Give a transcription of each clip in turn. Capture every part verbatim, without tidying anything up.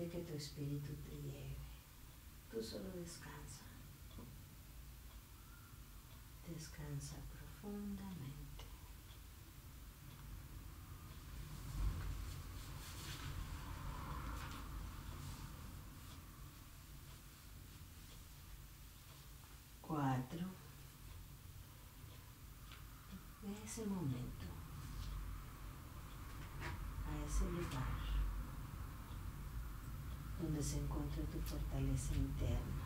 permite que tu espíritu te lleve. Tú solo descansa. Descansa profundamente. Cuatro. Ve ese momento, a ese lugar donde se encuentra tu fortaleza interna,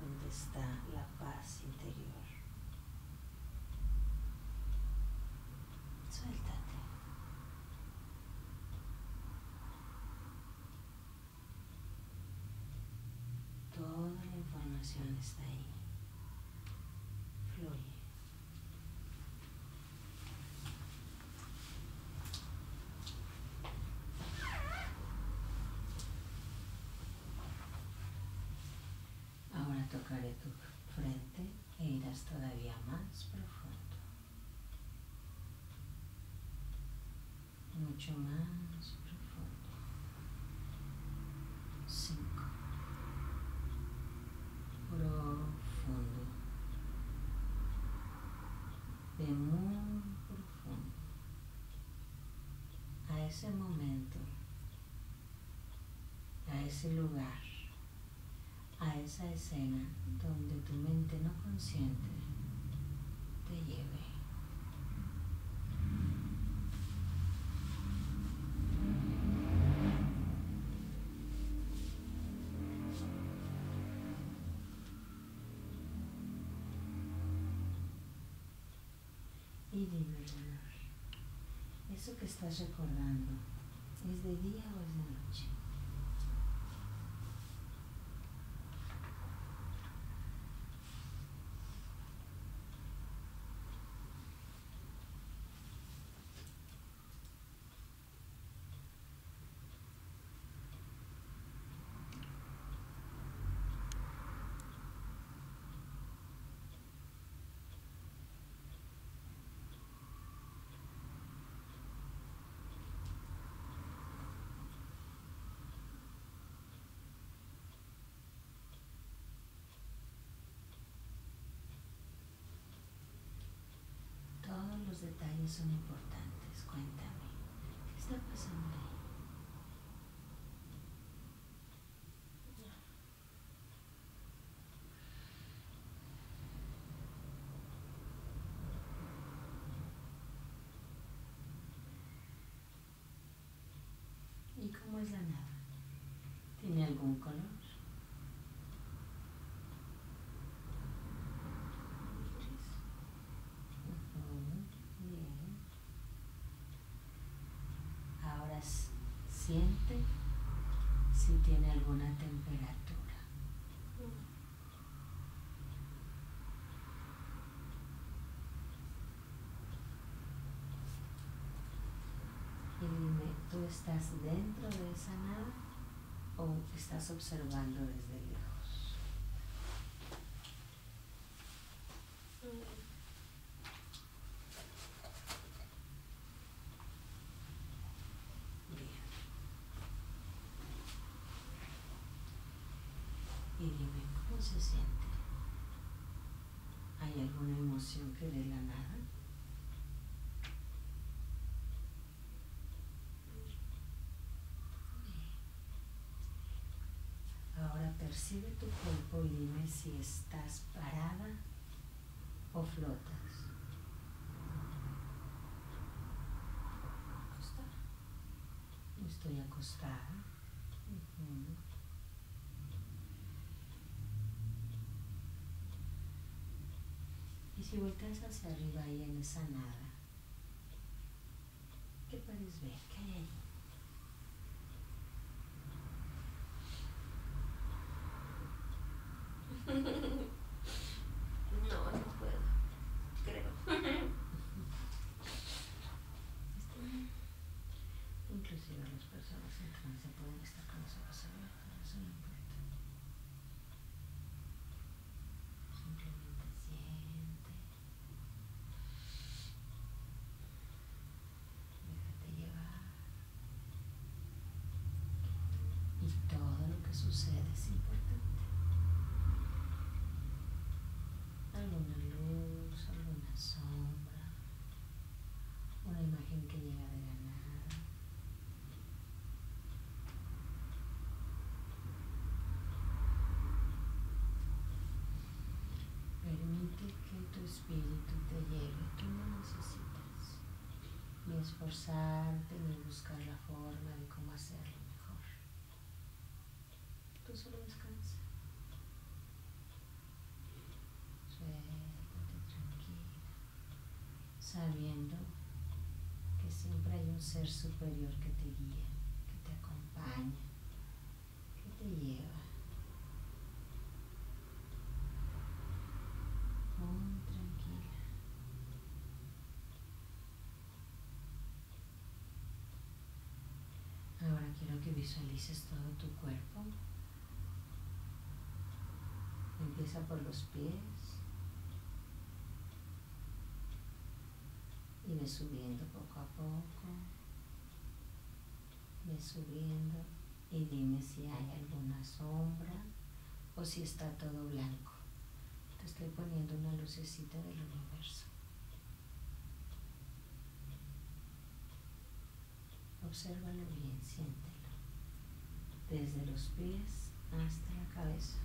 donde está la paz interior. Suéltate. Toda la información está ahí. Fluye. Tocaré tu frente e irás todavía más profundo, mucho más profundo. Cinco. Profundo, de muy profundo. A ese momento, a ese lugar, a esa escena donde tu mente no consciente te lleve. Y liberar eso que estás recordando, ¿es de día o es de noche? Los detalles son importantes. Cuéntame, ¿qué está pasando ahí? ¿Y cómo es la nada? ¿Tiene algún color? Siente si tiene alguna temperatura. Y dime, ¿tú estás dentro de esa nada o estás observando desde lejos? Y dime, ¿cómo se siente? ¿Hay alguna emoción que de la nada? Ahora percibe tu cuerpo y dime si estás parada o flotas. Acostada. Estoy acostada. Uh-huh. Y si volteas hacia arriba ahí en esa nada, ¿qué puedes ver? ¿Qué hay ahí? No, no puedo. Creo. Inclusive las personas en trance pueden estar con los ojos abiertos, eso no importa. Simplemente siente. Déjate llevar. Espíritu te lleve, tú no necesitas ni esforzarte ni buscar la forma de cómo hacerlo mejor. Tú solo descansa. Suéltate tranquila, sabiendo que siempre hay un ser superior que te guía, que te acompaña, que te lleva. Quiero que visualices todo tu cuerpo. Empieza por los pies y ve subiendo poco a poco. Ve subiendo y dime si hay alguna sombra o si está todo blanco. Te estoy poniendo una lucecita del universo. Obsérvalo bien, siéntelo, desde los pies hasta la cabeza.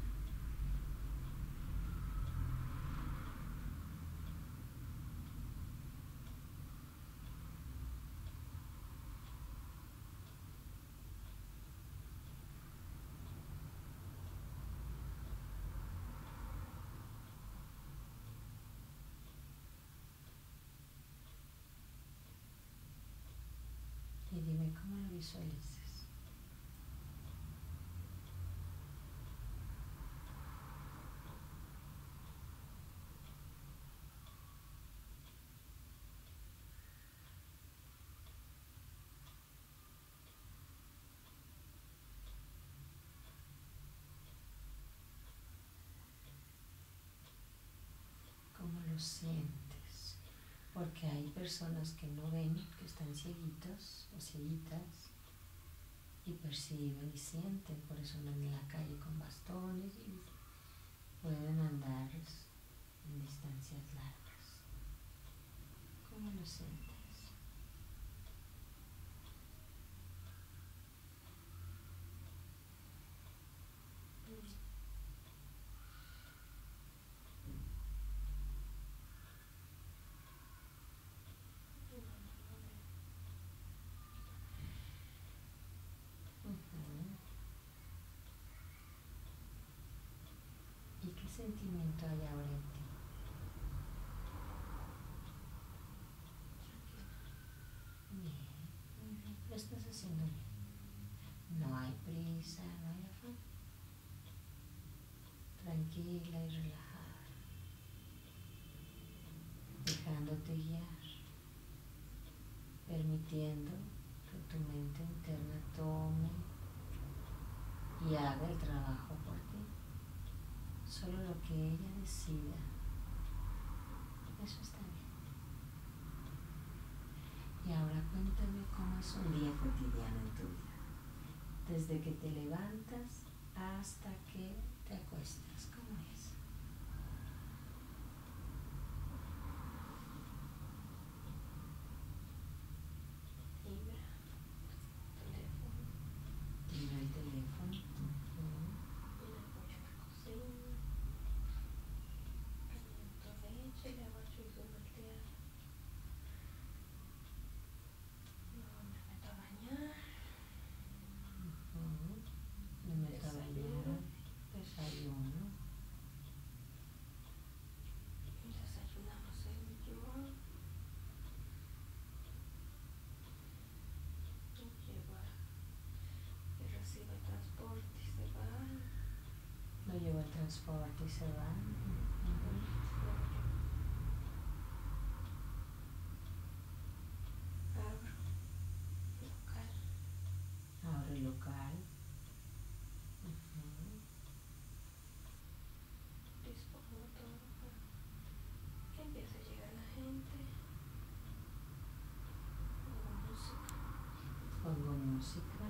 Y dime cómo lo visualizas. ¿Cómo lo sientes? Porque hay personas que no ven, que están cieguitos o cieguitas y perciben y sienten, por eso andan en la calle con bastones y pueden andar en distancias largas. ¿Cómo lo sientes? ¿Qué sentimiento hay ahora en ti? Bien, lo estás haciendo bien. No hay prisa, no hay afán. Tranquila y relajada. Dejándote guiar. Permitiendo que tu mente interna tome y haga el trabajo por ti. Solo lo que ella decida, eso está bien. Y ahora cuéntame cómo es un día cotidiano en tu vida, desde que te levantas hasta que te acuestas, ¿cómo es? Lleva el transporte y se va. Abro el local. Abro el local. Uh-huh. Dispongo todo. Empieza a llegar la gente. Pongo música. Pongo música.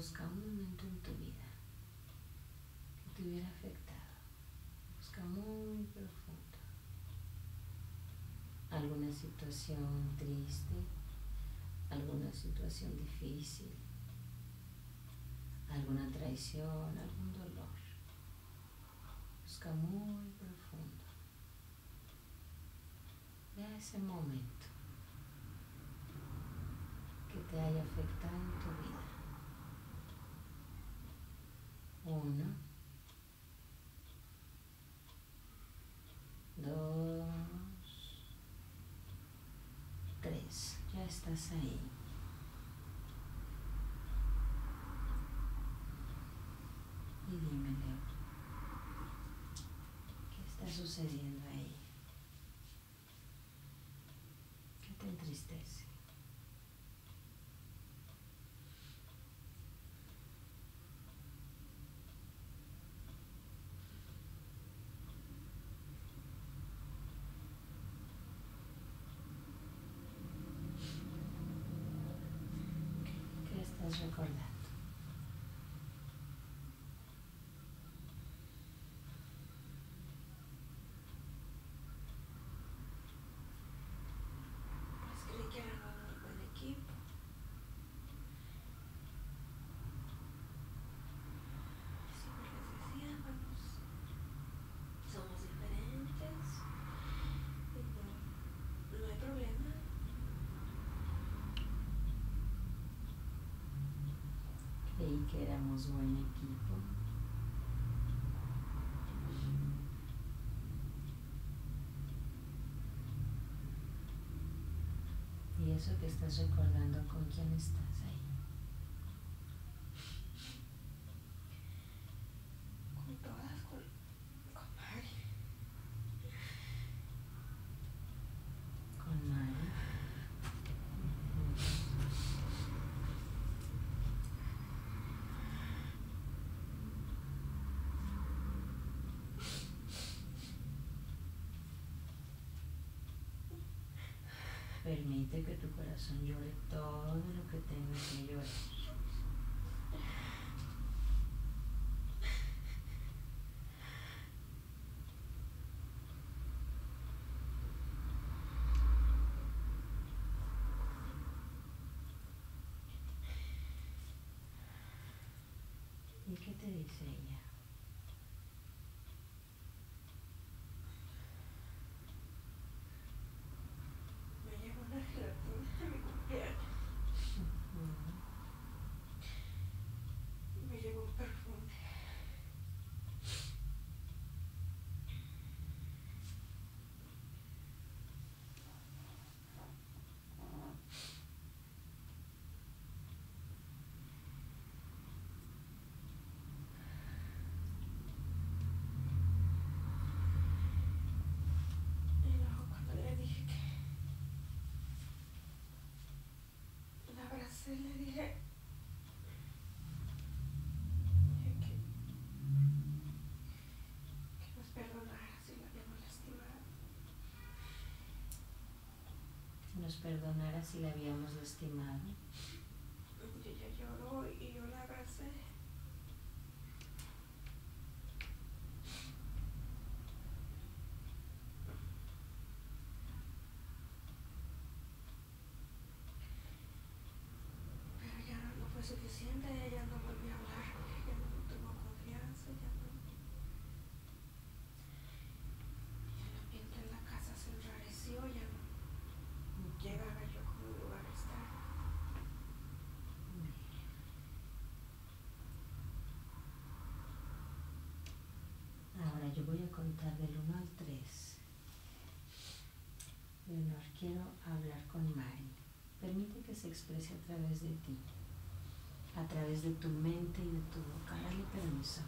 busca un momento en tu vida que te hubiera afectado. Busca muy profundo. Alguna situación triste, alguna situación difícil, alguna traición, algún dolor. Busca muy profundo. Ve a ese momento que te haya afectado en tu vida. Uno, dos, tres. Ya estás ahí. Y dímelo. ¿Qué está sucediendo ahí? ¿Qué te entristece? Recordando. Pues creí que era un buen equipo. Siempre les decía, vamos, somos diferentes, y no, no hay problema. Creí que éramos buen equipo. Y eso que estás recordando, ¿con quién estás ahí? Con todas, con, con Mari. Con Mari. Permite que tu corazón llore todo lo que tenga que llorar. ¿Y qué te dice ella? Y le dije que, que nos perdonara si la habíamos lastimado. Que nos perdonara si la habíamos lastimado. Y ella lloró y yo la abracé. Suficiente, ella no volvió a hablar, ella no tuvo confianza, ya no. Ya el ambiente en la casa se enrareció, ya no. Llegaba yo como un lugar a estar. Ahora yo voy a contar del uno al tres. Leonor, quiero hablar con Mari. Permite que se exprese a través de ti, a través de tu mente y de tu boca. Dale permiso.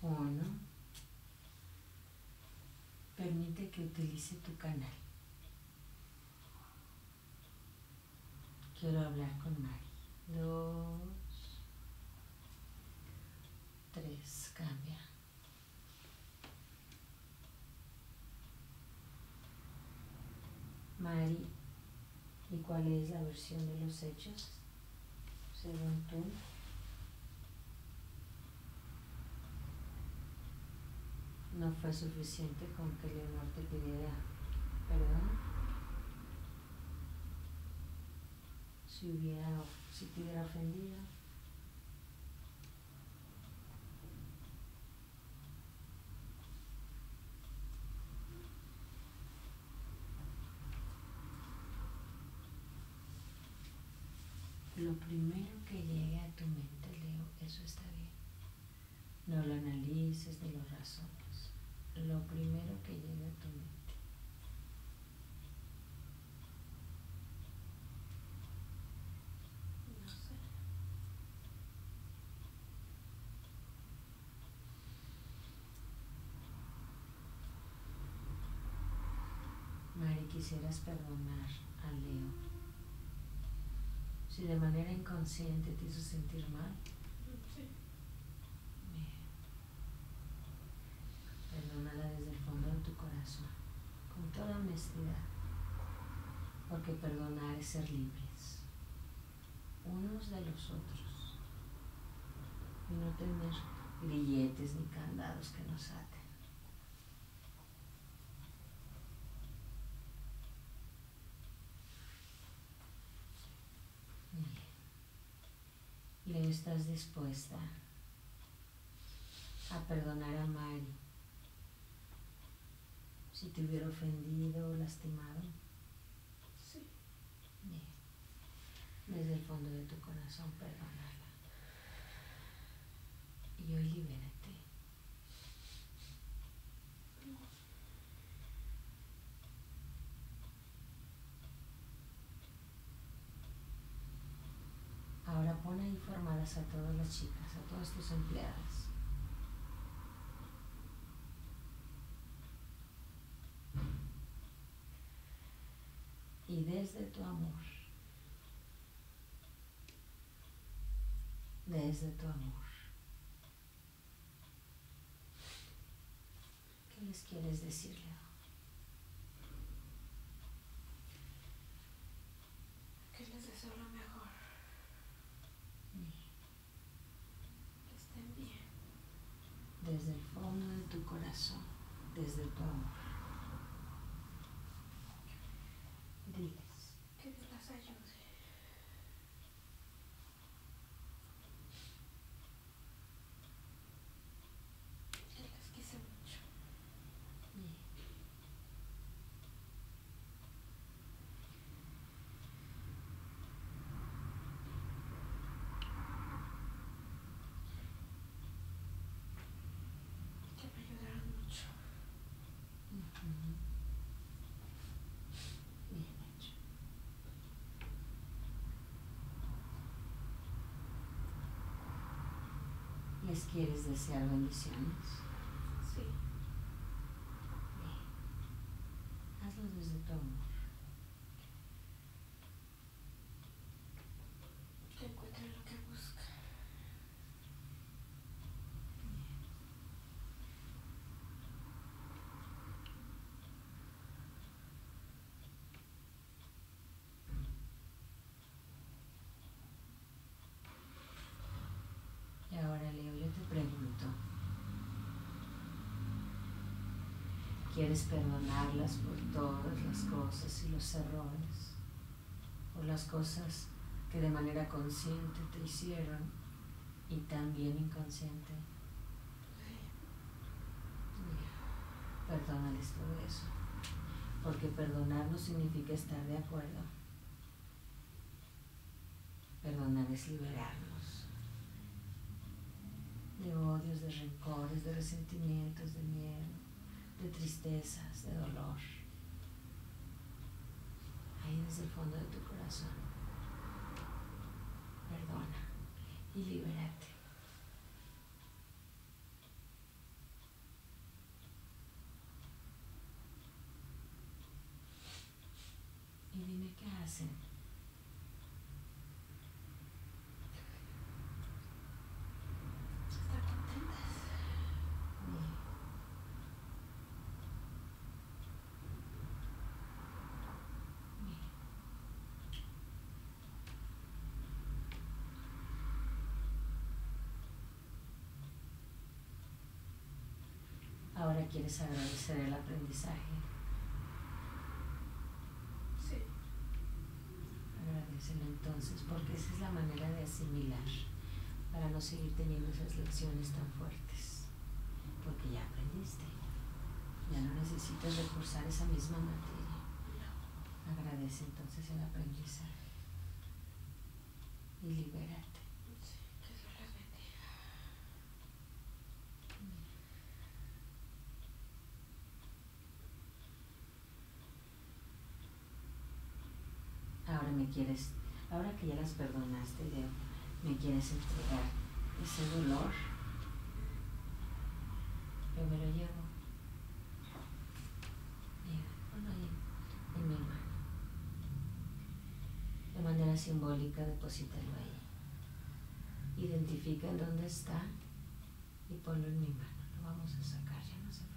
Uno. Permite que utilice tu canal. Quiero hablar con Mari. Dos. Tres. Cambia. Mari. ¿Y cuál es la versión de los hechos? según tú. No fue suficiente con que Leonor te pidiera perdón. Si hubiera, si te hubiera ofendido. Lo primero que llegue a tu mente, Leo, eso está bien. No lo analices, no lo razones. Lo primero que llega a tu mente. No sé. Mari, quisieras perdonar a Leo. Si de manera inconsciente te hizo sentir mal. Sí. Perdónala desde el fondo de tu corazón, con toda honestidad, porque perdonar es ser libres, unos de los otros, y no tener grilletes ni candados que nos aten. Bien, Leo, ¿estás dispuesta a perdonar a Mari? Si te hubiera ofendido o lastimado. Sí. Bien. Desde el fondo de tu corazón, perdónala. Y hoy libérate. Ahora pon ahí formadas a todas las chicas, a todas tus empleadas. Y desde tu amor, desde tu amor, ¿qué les quieres decirle? Que les deseo lo mejor, que estén bien, desde el fondo de tu corazón, desde tu amor. Que Dios las ayude. Yo las quise mucho. Bien. Que me ayudaron mucho. Uh-huh. ¿Les quieres desear bendiciones? Sí. Bien. Hazlo desde tu amor. Que encuentren lo que buscan. ¿Quieres perdonarlas por todas las cosas y los errores, por las cosas que de manera consciente te hicieron y también inconsciente? Perdónales todo eso, porque perdonar no significa estar de acuerdo. Perdonar es liberarnos de odios, de rencores, de resentimientos, de miedo, de tristezas, de dolor. Ahí desde el fondo de tu corazón, perdona y libérate. Y dime qué hacen. ¿Están contentas? Sí. ahora quieres agradecer el aprendizaje. Sí. Agradecelo entonces, porque esa es la manera de asimilar, para no seguir teniendo esas lecciones tan fuertes, porque ya aprendiste, ya no necesitas recursar esa misma materia. Agradece entonces el aprendizaje y libérate. Ahora me quieres, ahora que ya las perdonaste, Leo, me quieres entregar ese dolor. Yo me lo llevo. Mira, ahí, en mi mano. De manera simbólica, deposítalo ahí. Identifica en dónde está y ponlo en mi mano. Lo vamos a sacar, ya no hace falta.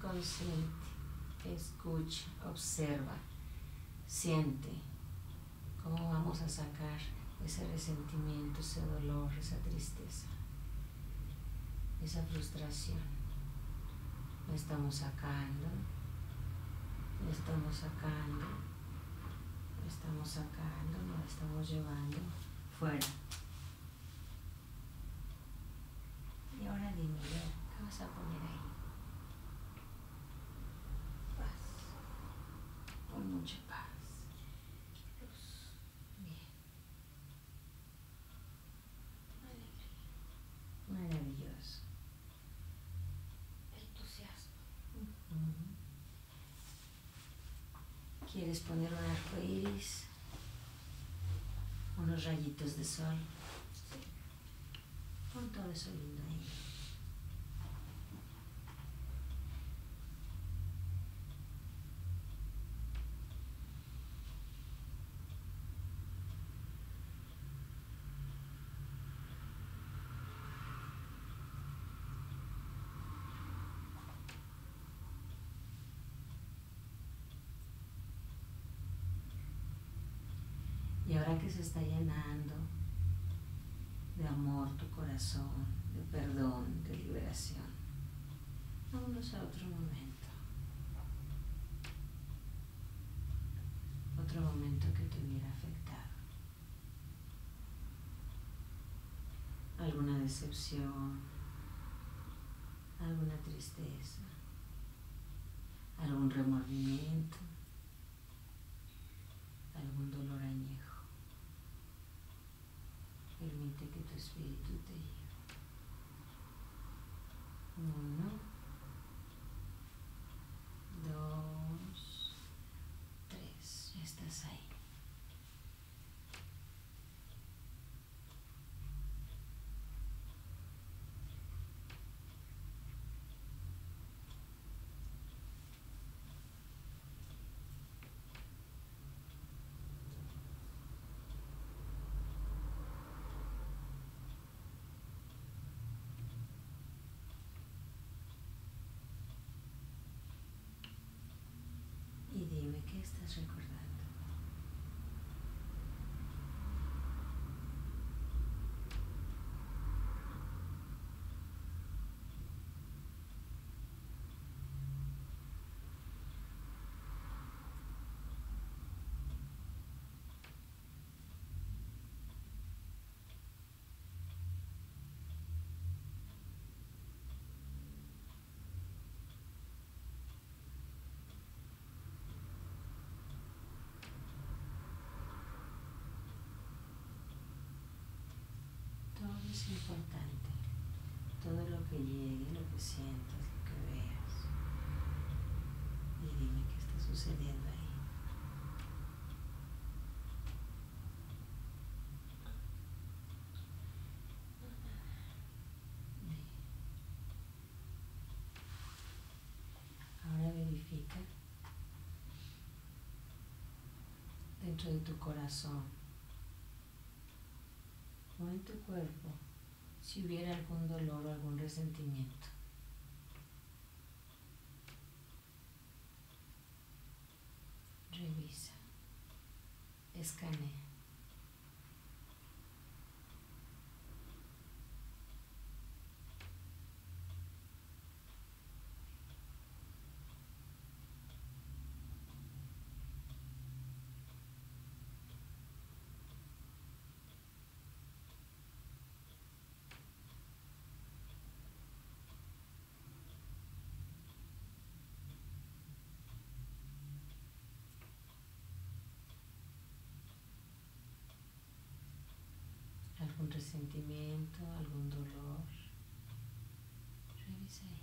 Consciente, escucha, observa, siente cómo vamos a sacar ese resentimiento, ese dolor, esa tristeza, esa frustración. Lo estamos sacando, lo estamos sacando, lo estamos sacando, lo estamos llevando fuera. Y ahora dime, ¿qué vas a poner ahí? Con mucha paz. Bien. Alegría. Maravilloso. Entusiasmo. Uh-huh. ¿Quieres poner un arco iris? Unos rayitos de sol. Sí. Pon todo eso lindo ahí. Que se está llenando de amor tu corazón, de perdón, de liberación. Vámonos a otro momento, otro momento que te hubiera afectado, alguna decepción, alguna tristeza, algún remordimiento, algún dolor añejo. Permite que tu espíritu te lleve. Uno, dos, tres. Ya estás ahí. ¿Qué estás recordando? Es importante, todo lo que llegue, lo que sientas, lo que veas, y dime qué está sucediendo ahí. Ahora verifica dentro de tu corazón o en tu cuerpo si hubiera algún dolor o algún resentimiento. Revisa, escanea. ¿Algún resentimiento, algún dolor? Revisa ahí.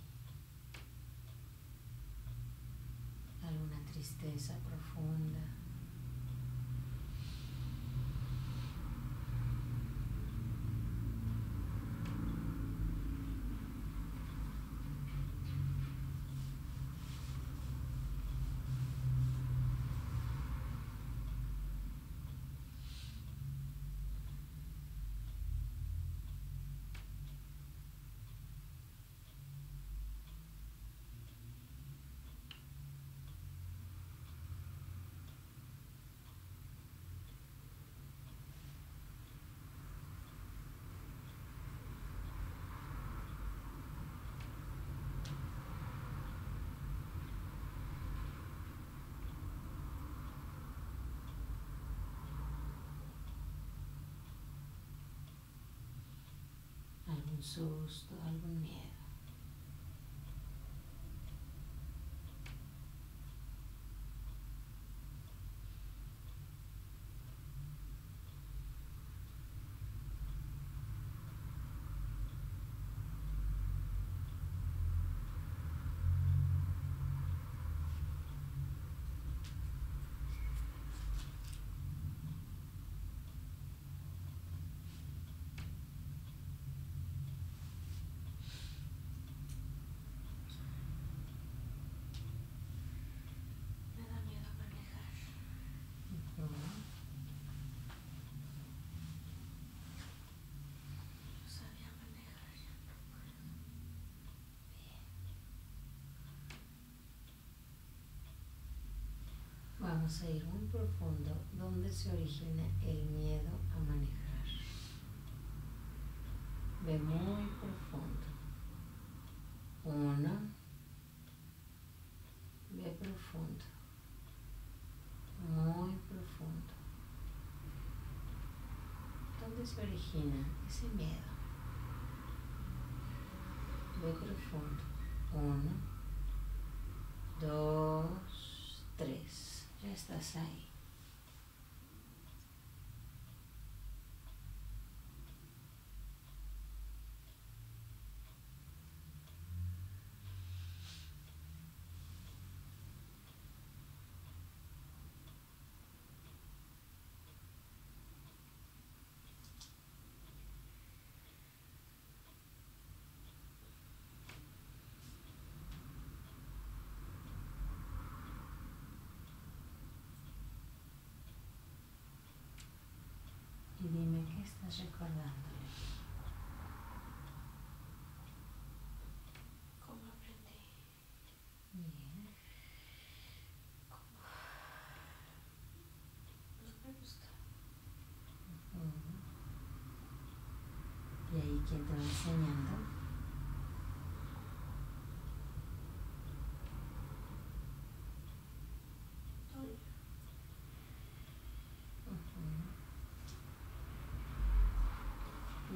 ¿Alguna tristeza profunda? ¿Algún susto, algún miedo? Vamos a ir muy profundo, donde se origina el miedo a manejar. Ve muy profundo. Uno. Ve profundo. Muy profundo. ¿Dónde se origina ese miedo? Ve profundo. Uno. Dos. Tres. Ya estás ahí. Recordándole. ¿Cómo aprendí? Bien. ¿Cómo? No me gusta. Uh-huh. ¿Y ahí quién te va enseñando?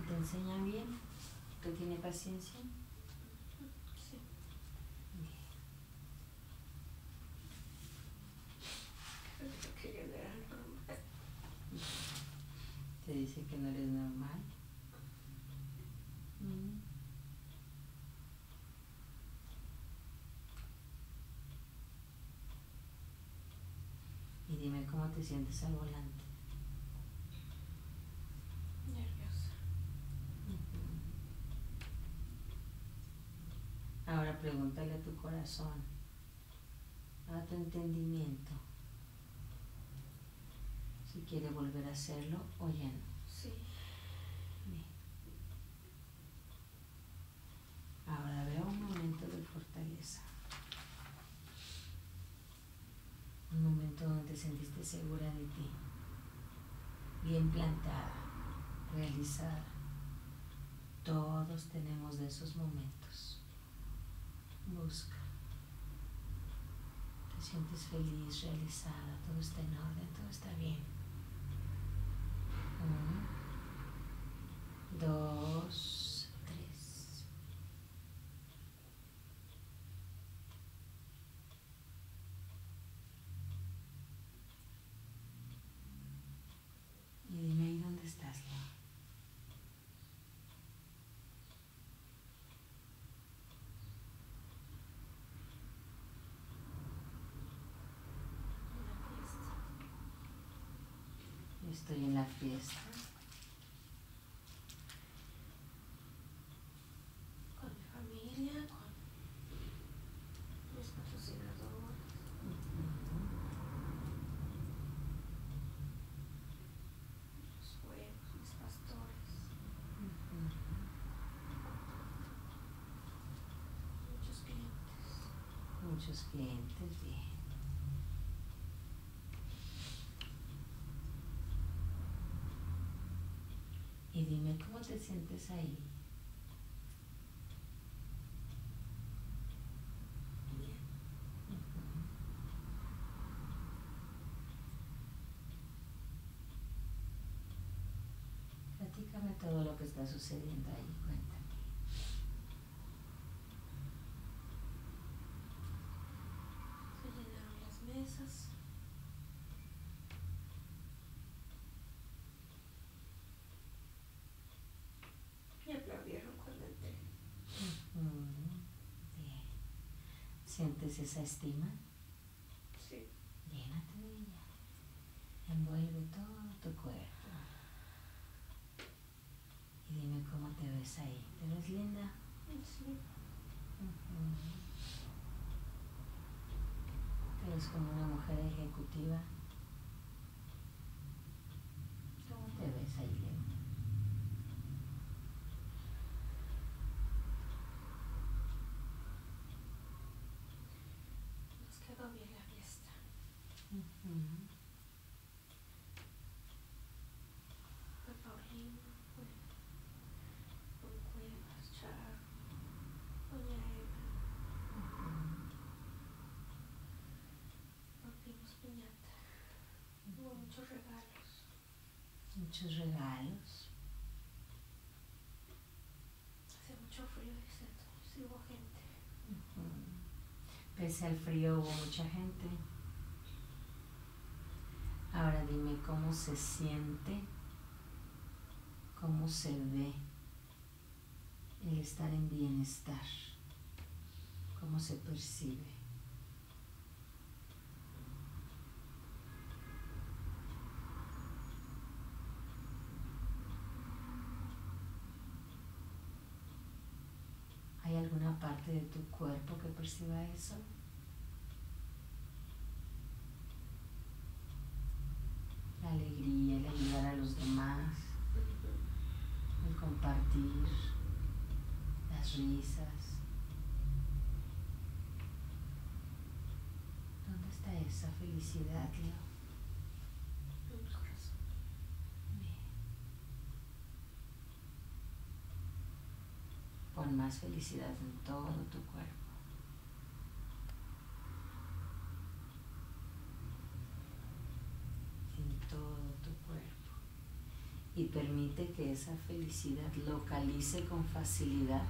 ¿Te enseña bien? ¿Tú tienes paciencia? Sí. Bien. Creo que yo no era normal. ¿Te dice que no eres normal? Mm. Y dime cómo te sientes al volante. Ahora pregúntale a tu corazón, a tu entendimiento, si quiere volver a hacerlo o ya no. Sí. te sentiste segura de ti, bien plantada, realizada. Todos tenemos de esos momentos. Busca. Te sientes feliz, realizada, todo está en orden, todo está bien. Uno, dos, tres. Y dime ahí dónde estás, ¿no? Estoy en la fiesta. Con mi familia, con mis patrocinadores. Uh-huh. Los huevos, mis pastores. Uh-huh. Muchos clientes. Muchos clientes, bien. Y dime cómo te sientes ahí. Bien. Uh-huh. Platícame todo lo que está sucediendo ahí, cuéntame. Se llenaron las mesas. ¿Sientes esa estima? Sí. Llénate de ella. Envuelve todo tu cuerpo. Y dime cómo te ves ahí. ¿Te ves linda? Sí. Uh-huh. ¿Te ves como una mujer ejecutiva? ¿Cómo te ves ahí, linda? Muchos regalos. Muchos regalos. Hace mucho frío, dice, entonces hubo gente. Uh-huh. Pese al frío hubo mucha gente. Ahora dime cómo se siente, cómo se ve el estar en bienestar, cómo se percibe. ¿Hay alguna parte de tu cuerpo que perciba eso? La alegría, el ayudar a los demás, el compartir, las risas. ¿Dónde está esa felicidad, Leo? Pon más felicidad en todo tu cuerpo. En todo tu cuerpo. Y permite que esa felicidad localice con facilidad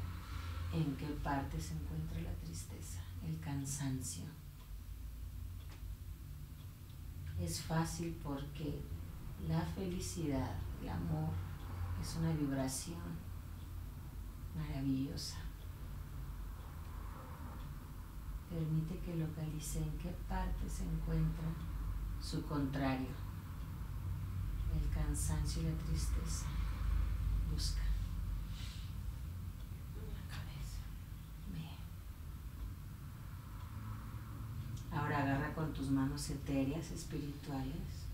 en qué parte se encuentra la tristeza, el cansancio. Es fácil porque la felicidad, el amor, es una vibración maravillosa. Permite que localice en qué parte se encuentra su contrario, el cansancio y la tristeza. Busca. La cabeza. Bien. Ahora agarra con tus manos etéreas, espirituales.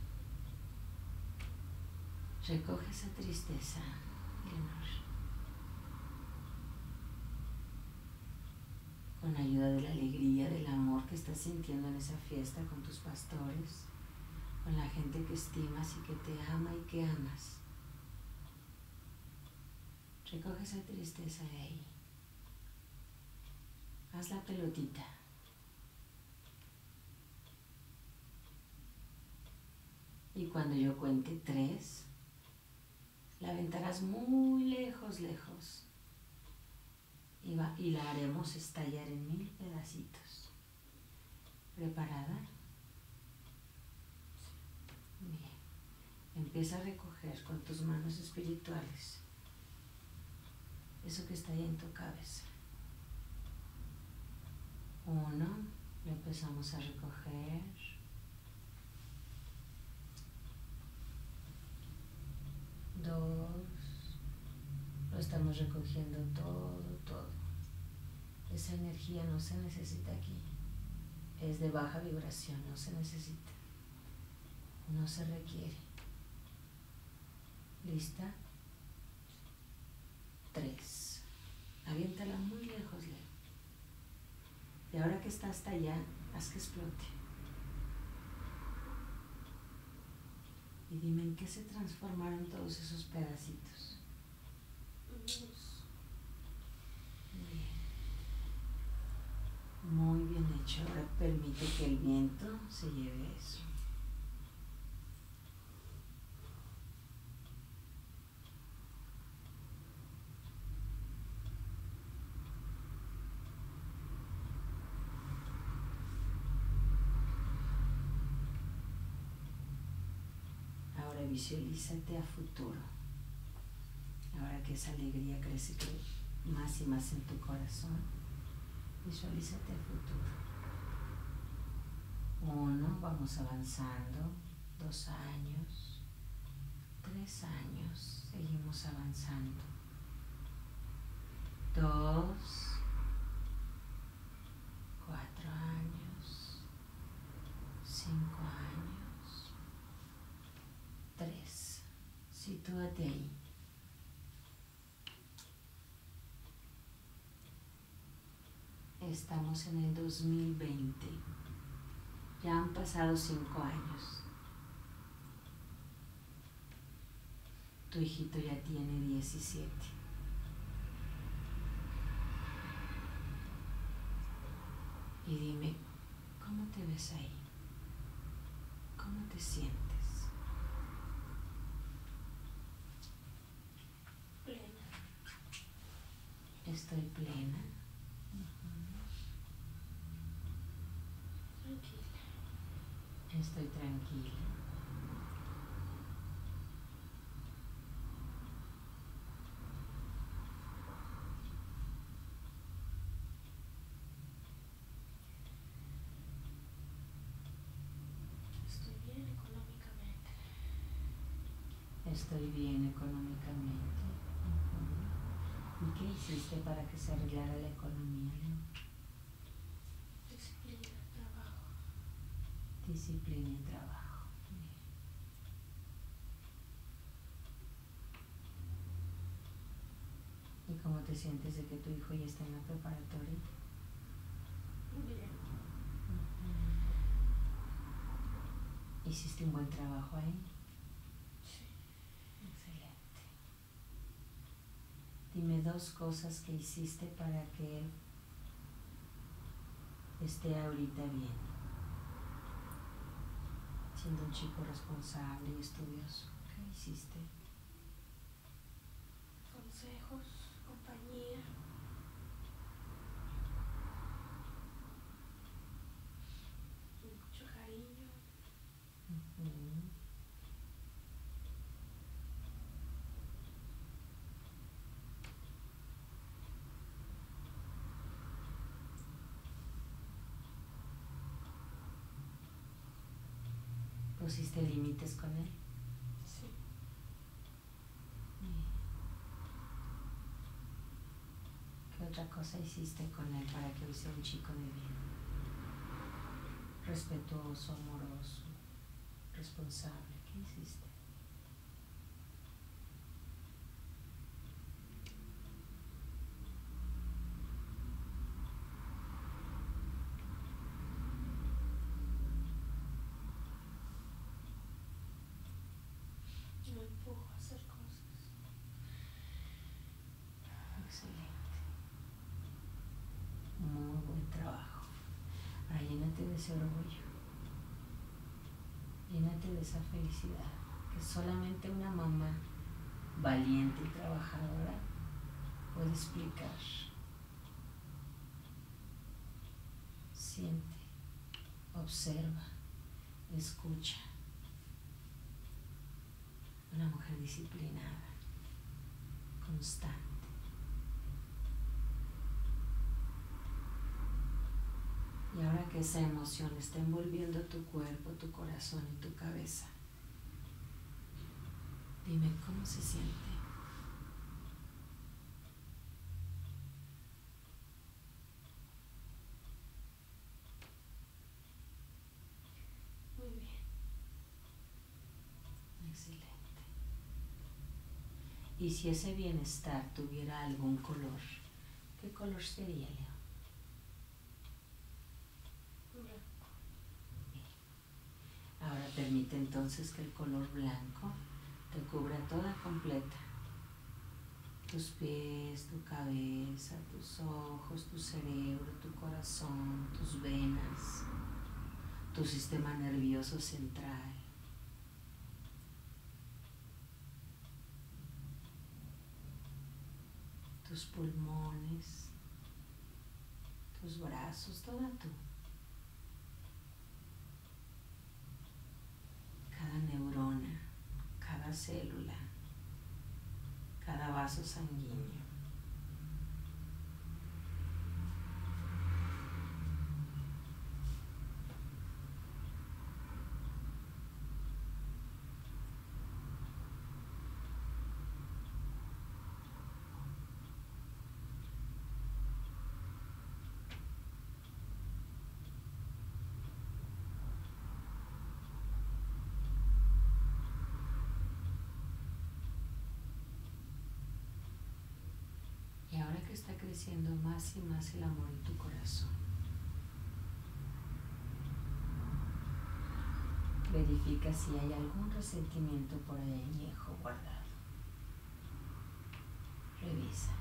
Recoge esa tristeza, Leonor. Con ayuda de la alegría, del amor que estás sintiendo en esa fiesta con tus pastores, con la gente que estimas y que te ama y que amas. Recoge esa tristeza de ahí. Haz la pelotita. Y cuando yo cuente tres, la aventarás muy lejos, lejos. Y, va, y la haremos estallar en mil pedacitos. ¿Preparada? Bien. Empieza a recoger con tus manos espirituales eso que está ahí en tu cabeza. Uno, lo empezamos a recoger. Dos, lo estamos recogiendo todo, todo. Esa energía no se necesita aquí. Es de baja vibración, no se necesita. No se requiere. ¿Lista? Tres. Aviéntala muy lejos, lejos. Y ahora que está hasta allá, haz que explote. Y dime en qué se transformaron todos esos pedacitos. Bien. Muy bien hecho. Ahora permite que el viento se lleve eso. Visualízate a futuro, ahora que esa alegría crece más y más en tu corazón. Visualízate a futuro. Uno, vamos avanzando. Dos años, tres años, seguimos avanzando. Dos, cuatro años, cinco años. Tres. Sitúate ahí. Estamos en el dos mil veinte. Ya han pasado cinco años. Tu hijito ya tiene diecisiete. Y dime, ¿cómo te ves ahí? ¿Cómo te sientes? Estoy plena. Uh-huh. Tranquila. Estoy tranquila. Estoy bien económicamente. Estoy bien económicamente. ¿Y qué hiciste para que se arreglara la economía? Disciplina y trabajo. Disciplina y trabajo. Bien. ¿Y cómo te sientes de que tu hijo ya está en la preparatoria? Bien. Uh-huh. ¿Hiciste un buen trabajo ahí? Dime dos cosas que hiciste para que él esté ahorita bien, siendo un chico responsable y estudioso. ¿Qué hiciste? Consejos, compañía. Mucho cariño. Uh-huh. ¿Pusiste límites con él? Sí. ¿Qué otra cosa hiciste con él para que hoy sea un chico de bien? Respetuoso, amoroso, responsable. ¿Qué hiciste? de ese orgullo, llénate de esa felicidad que solamente una mamá valiente y trabajadora puede explicar. Siente, observa, escucha. Una mujer disciplinada, constante. Y ahora que esa emoción está envolviendo tu cuerpo, tu corazón y tu cabeza, dime cómo se siente. Muy bien. Excelente. Y si ese bienestar tuviera algún color, ¿qué color sería, Leo? Ahora permite entonces que el color blanco te cubra toda completa. Tus pies, tu cabeza, tus ojos, tu cerebro, tu corazón, tus venas, tu sistema nervioso central. Tus pulmones, tus brazos, toda tú. Cada neurona, cada célula, cada vaso sanguíneo. Está creciendo más y más el amor en tu corazón. Verifica si hay algún resentimiento por ahí añejo guardado. Revisa.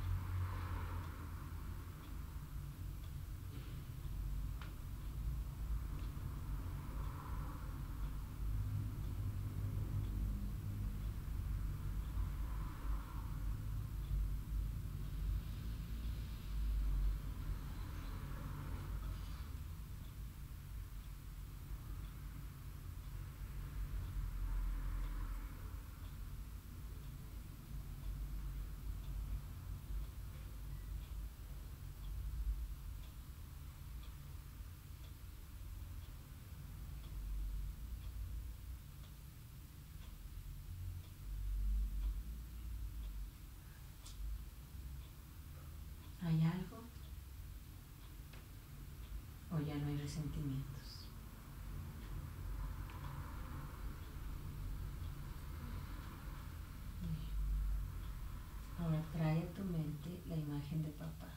¿Hay algo? ¿O ya no hay resentimientos? Bien. Ahora trae a tu mente la imagen de papá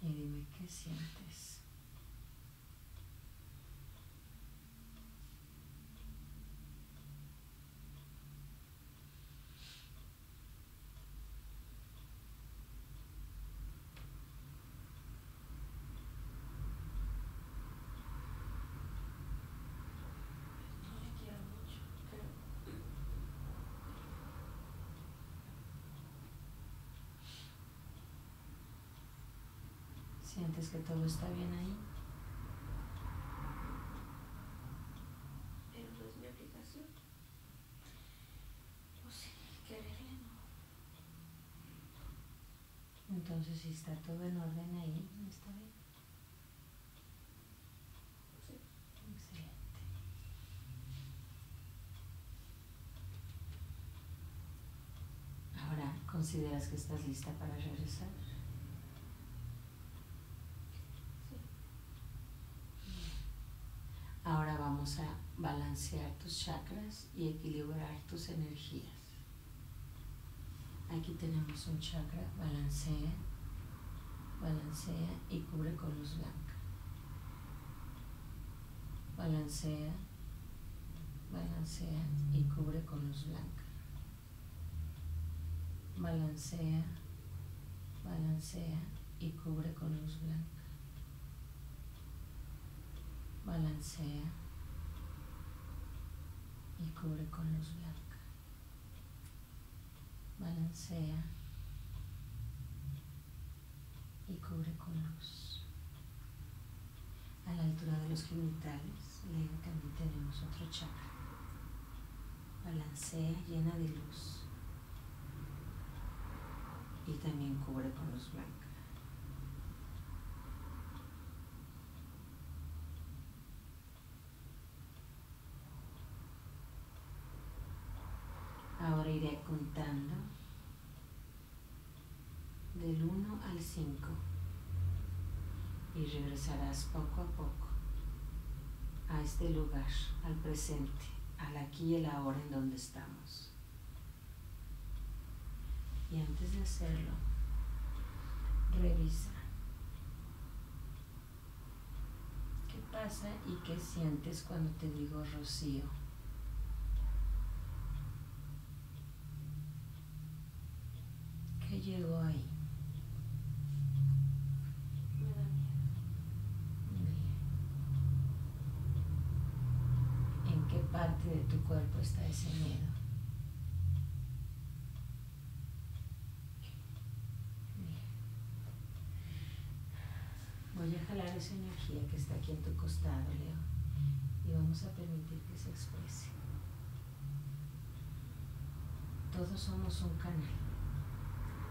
y dime qué sientes. ¿Sientes que todo está bien ahí? Pero pues mi aplicación. Pues sí, que arreglen. Entonces, si está todo en orden ahí, ¿está bien? Sí. Excelente. Ahora, ¿consideras que estás lista para regresar? Ahora vamos a balancear tus chakras y equilibrar tus energías. Aquí tenemos un chakra, balancea, balancea y cubre con luz blanca. Balancea, balancea y cubre con luz blanca. Balancea, balancea y cubre con luz blanca. Balancea y cubre con luz blanca. Balancea y cubre con luz. A la altura de los genitales, también tenemos otro chakra. Balancea, llena de luz y también cubre con luz blanca. Ahora iré contando del uno al cinco y regresarás poco a poco a este lugar, al presente, al aquí y el ahora en donde estamos. Y antes de hacerlo, revisa qué pasa y qué sientes cuando te digo Rocío. Llegó ahí. Me da miedo. Bien. ¿En qué parte de tu cuerpo está ese miedo? Bien. Voy a jalar esa energía que está aquí en tu costado, Leo, y vamos a permitir que se exprese. Todos somos un canal.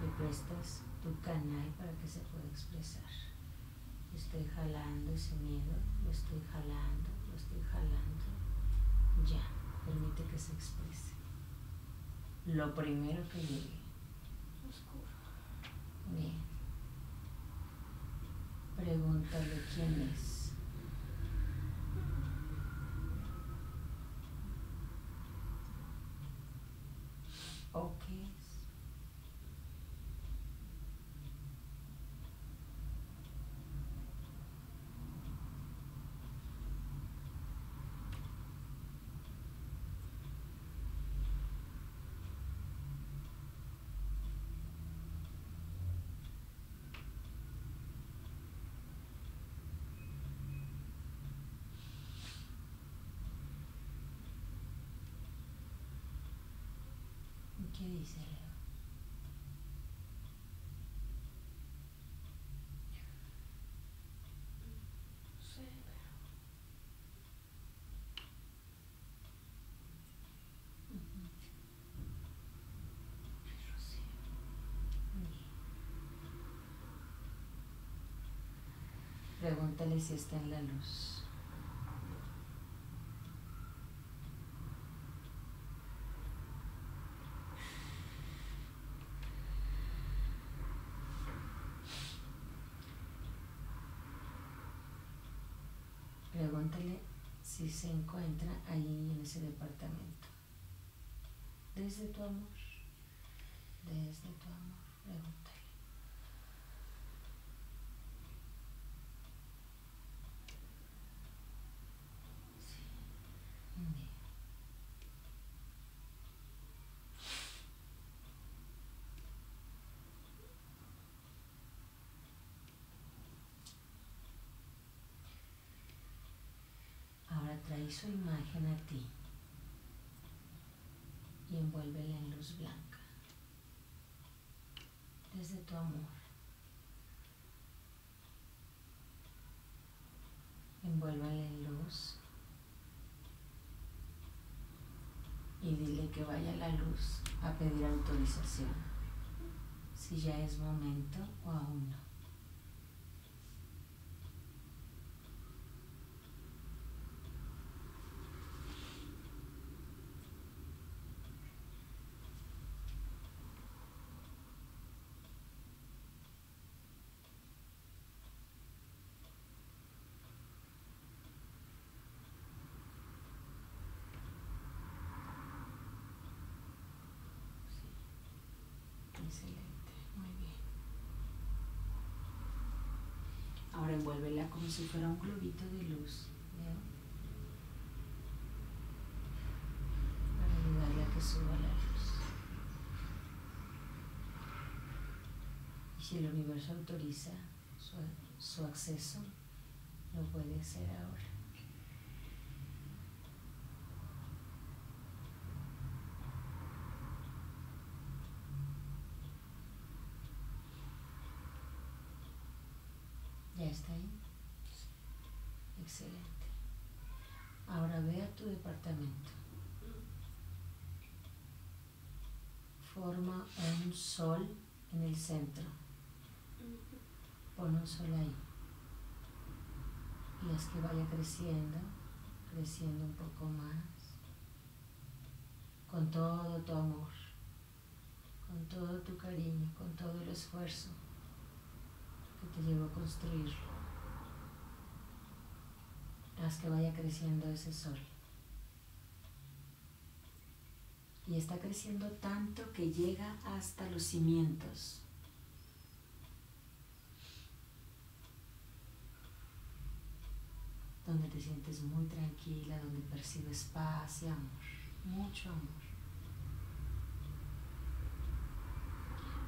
Le prestas tu canal para que se pueda expresar. Estoy jalando ese miedo, lo estoy jalando, lo estoy jalando. Ya, permite que se exprese. Lo primero que llegue. Oscuro. Bien. Pregúntale quién es. ¿O qué es? ¿Qué dice Leo? No sé, pero... Uh-huh. Ay, Rocío. Okay. Pregúntale si está en la luz. Pregúntale si se encuentra ahí en ese departamento. Desde tu amor, desde tu amor, pregúntale. Sí. Bien. Trae su imagen a ti y envuélvela en luz blanca desde tu amor. Envuélvela en luz y dile que vaya a la luz a pedir autorización, si ya es momento o aún no. Excelente, muy bien. Ahora envuélvela como si fuera un globito de luz, ¿veo? Para ayudarle a que suba la luz. Y si el universo autoriza su, su acceso, lo puede hacer ahora. está ahí. Excelente. Ahora ve a tu departamento. Forma un sol en el centro. Pon un sol ahí. Y haz que vaya creciendo, creciendo un poco más. Con todo tu amor, con todo tu cariño, con todo el esfuerzo que te llevó a construirlo. Haz que vaya creciendo ese sol. Y está creciendo tanto que llega hasta los cimientos. Donde te sientes muy tranquila, donde percibes paz y amor, mucho amor.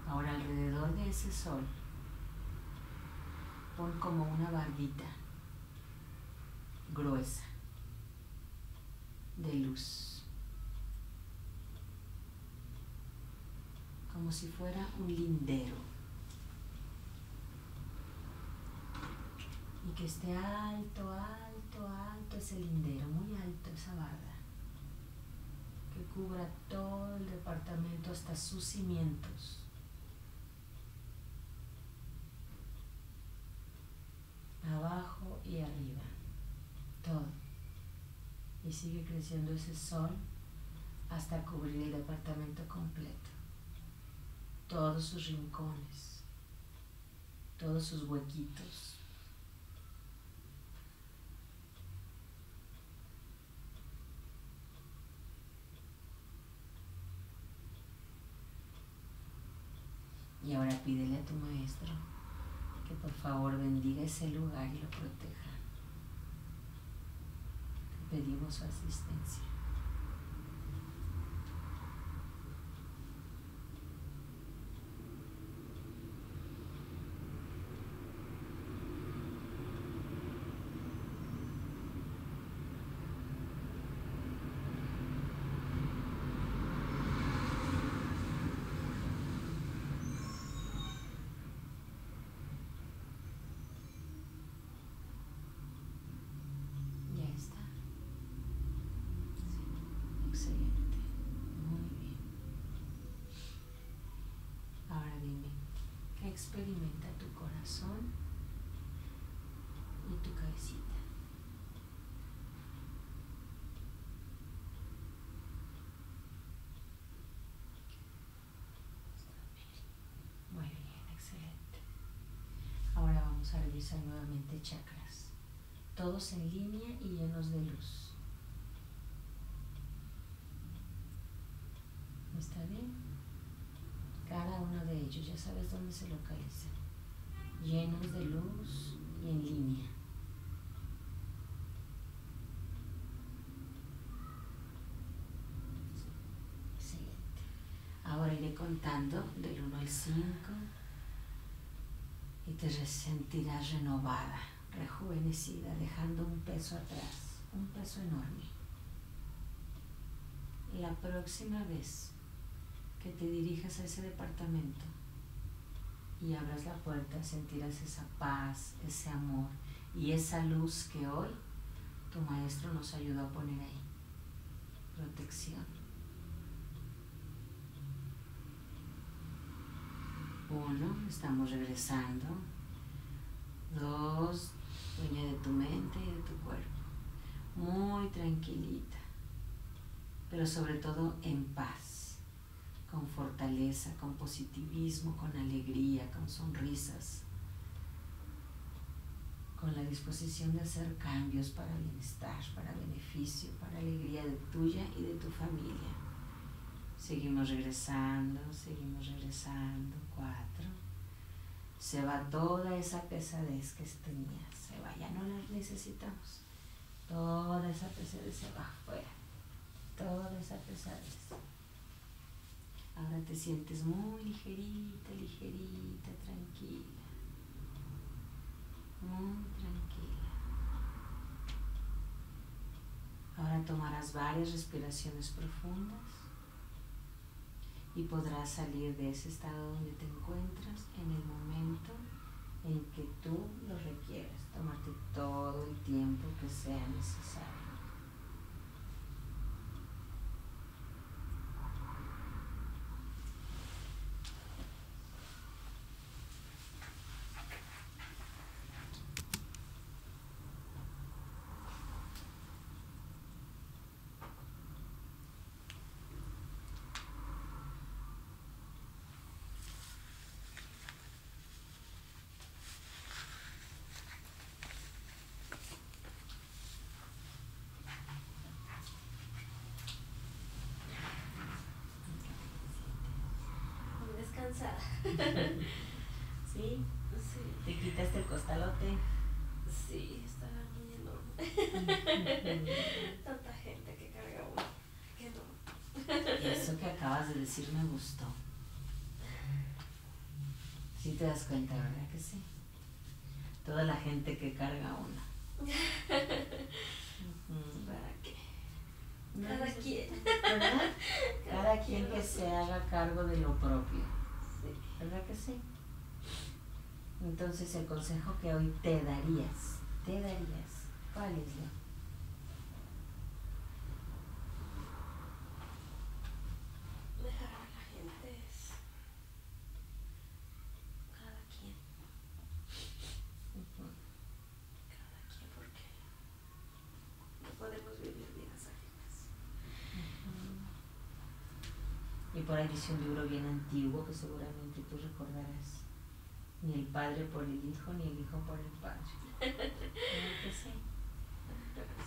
Ahora alrededor de ese sol, pon como una bardita gruesa de luz. Como si fuera un lindero. Y que esté alto, alto, alto ese lindero, muy alto esa barda. Que cubra todo el departamento hasta sus cimientos. Abajo y arriba. Todo. Y sigue creciendo ese sol hasta cubrir el departamento completo. Todos sus rincones, todos sus huequitos. Y ahora pídele a tu maestro que por favor bendiga ese lugar y lo proteja. Te pedimos su asistencia. Experimenta tu corazón y tu cabecita. Muy bien, excelente. Ahora vamos a revisar nuevamente chakras, todos en línea y llenos de luz. ¿Está bien? Cada uno de ellos, ya sabes dónde se localizan, llenos de luz y en línea. Excelente. Ahora iré contando del uno al cinco y te sentirás renovada, rejuvenecida, dejando un peso atrás, un peso enorme. La próxima vez que te dirijas a ese departamento y abras la puerta, sentirás esa paz, ese amor y esa luz que hoy tu maestro nos ayudó a poner ahí. Protección. Uno, estamos regresando. Dos, dueña de tu mente y de tu cuerpo. Muy tranquilita, pero sobre todo en paz. Con fortaleza, con positivismo, con alegría, con sonrisas, con la disposición de hacer cambios para bienestar, para beneficio, para alegría de tuya y de tu familia. Seguimos regresando, seguimos regresando. Cuatro. Se va toda esa pesadez que tenías, se va, ya no la necesitamos. Toda esa pesadez se va fuera, toda esa pesadez. Ahora te sientes muy ligerita, ligerita, tranquila. Muy tranquila. Ahora tomarás varias respiraciones profundas y podrás salir de ese estado donde te encuentras en el momento, en que tú lo requieras, tomarte todo el tiempo que sea necesario. ¿Sí? Sí. ¿Te quitaste el costalote? Sí, estaba muy enorme. Tanta gente que carga uno. Que no. Eso que acabas de decir me gustó. Sí te das cuenta, ¿verdad que sí? Toda la gente que carga una. ¿Para qué? Cada quien. ¿Verdad? Cada quien que se haga cargo de lo propio. ¿Verdad que sí? Entonces el consejo que hoy te darías, te darías, ¿cuál es? Dejar a la gente es cada quien. Uh-huh. Cada quien, porque no podemos vivir vidas ajenas. Uh-huh. Y por ahí dice un libro bien antiguo que seguramente tú recordarás, ni el padre por el hijo, ni el hijo por el padre. ¿No? Sí.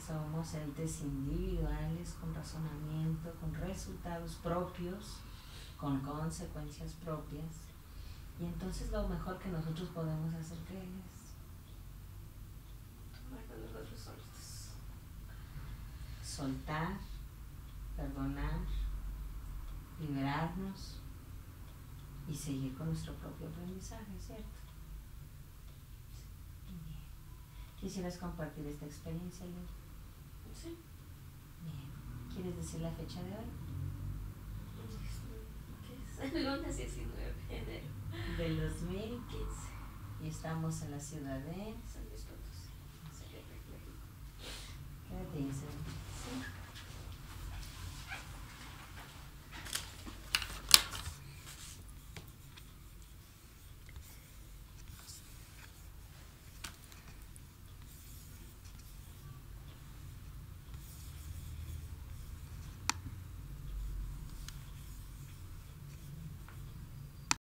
Somos entes individuales con razonamiento, con resultados propios, con consecuencias propias, y entonces lo mejor que nosotros podemos hacer, ¿qué es? Tomar con nosotros solos. Soltar, perdonar, liberarnos y seguir con nuestro propio aprendizaje, ¿cierto? Bien. ¿Quisieras compartir esta experiencia, Luis? Sí. Bien. ¿Quieres decir la fecha de hoy? El lunes diecinueve de enero. Del dos mil quince. Y estamos en la ciudad de San Luis Potosí. Quédate, Isabel.